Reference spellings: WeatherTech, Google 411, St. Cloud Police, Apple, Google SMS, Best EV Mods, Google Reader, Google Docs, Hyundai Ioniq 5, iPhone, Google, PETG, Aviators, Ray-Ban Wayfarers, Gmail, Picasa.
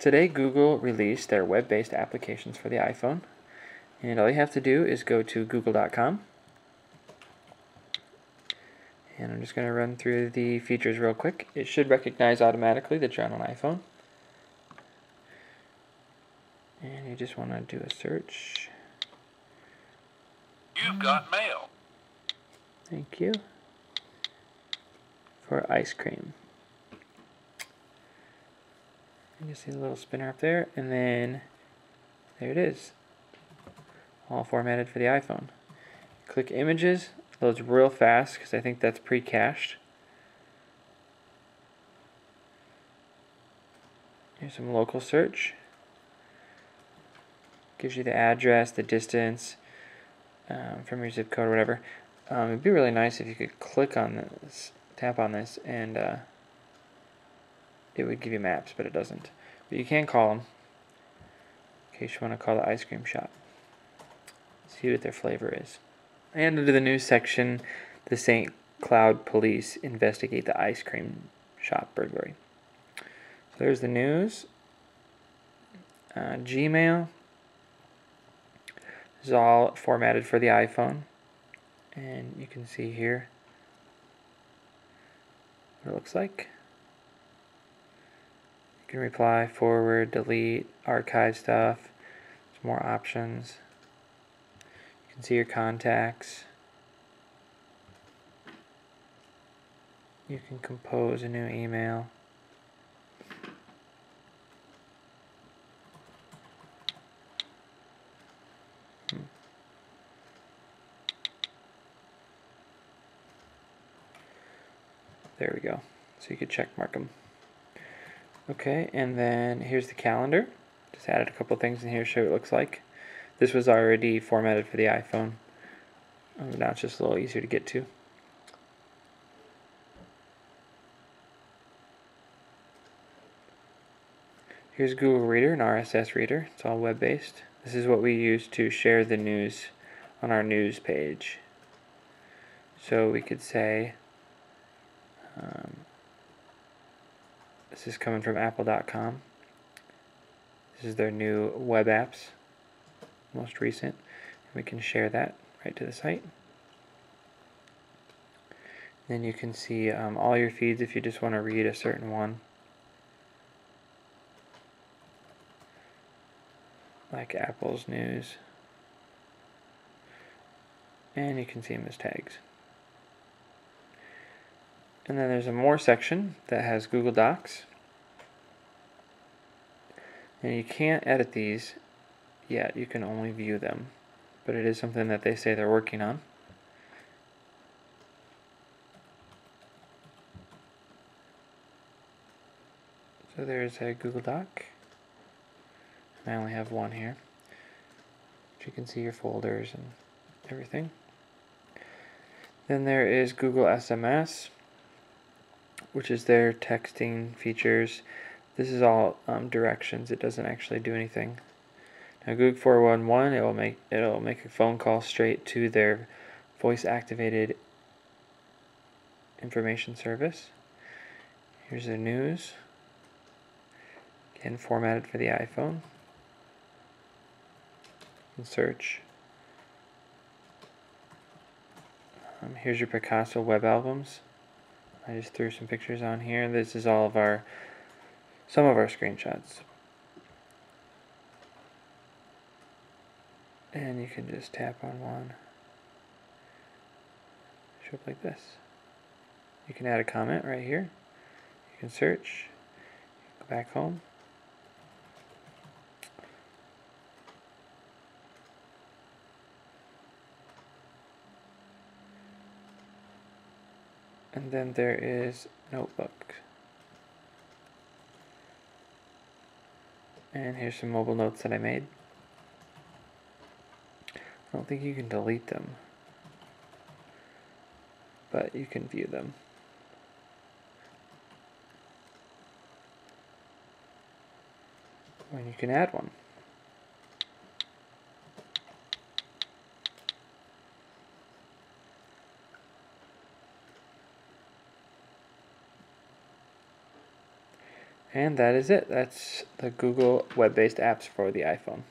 Today Google released their web-based applications for the iPhone, and all you have to do is go to google.com, and I'm just going to run through the features real quick. It should recognize automatically that you're on an iPhone, and you just want to do a search. You've got mail. Thank you. For ice cream. You can see the little spinner up there, and then there it is, all formatted for the iPhone. Click images, loads real fast because I think that's pre-cached. Here's some local search, gives you the address, the distance from your zip code or whatever. It'd be really nice if you could click on this, tap on this, and it would give you maps, but it doesn't. But you can call them in case you want to call the ice cream shop. See what their flavor is. And under the news section, the St. Cloud Police investigate the ice cream shop burglary. So there's the news. Gmail is all formatted for the iPhone. And you can see here what it looks like. You can reply, forward, delete, archive stuff. There's more options. You can see your contacts. You can compose a new email. There we go. So you could check mark them. Okay, and then here's the calendar. Just added a couple things in here to show what it looks like. This was already formatted for the iPhone. Now it's just a little easier to get to. Here's Google Reader, an RSS reader. It's all web-based. This is what we use to share the news on our news page. So we could say, this is coming from Apple.com. This is their new web apps, most recent. We can share that right to the site. Then you can see all your feeds if you just want to read a certain one, like Apple's news. And you can see them as tags. And then there's a more section that has Google Docs. And you can't edit these yet, you can only view them. But it is something that they say they're working on. So there's a Google Doc. And I only have one here. But you can see your folders and everything. Then there is Google SMS, which is their texting features. This is all directions. It doesn't actually do anything. Now Google 411, it'll make a phone call straight to their voice-activated information service. Here's the news. Again, formatted for the iPhone. And search. Here's your Picasa web albums. I just threw some pictures on here. This is all of our, some of our screenshots. And you can just tap on one. Show up like this. You can add a comment right here. You can search. Go back home. And then there is notebook. And here's some mobile notes that I made. I don't think you can delete them, but you can view them. And you can add one. And that is it. That's the Google web-based apps for the iPhone.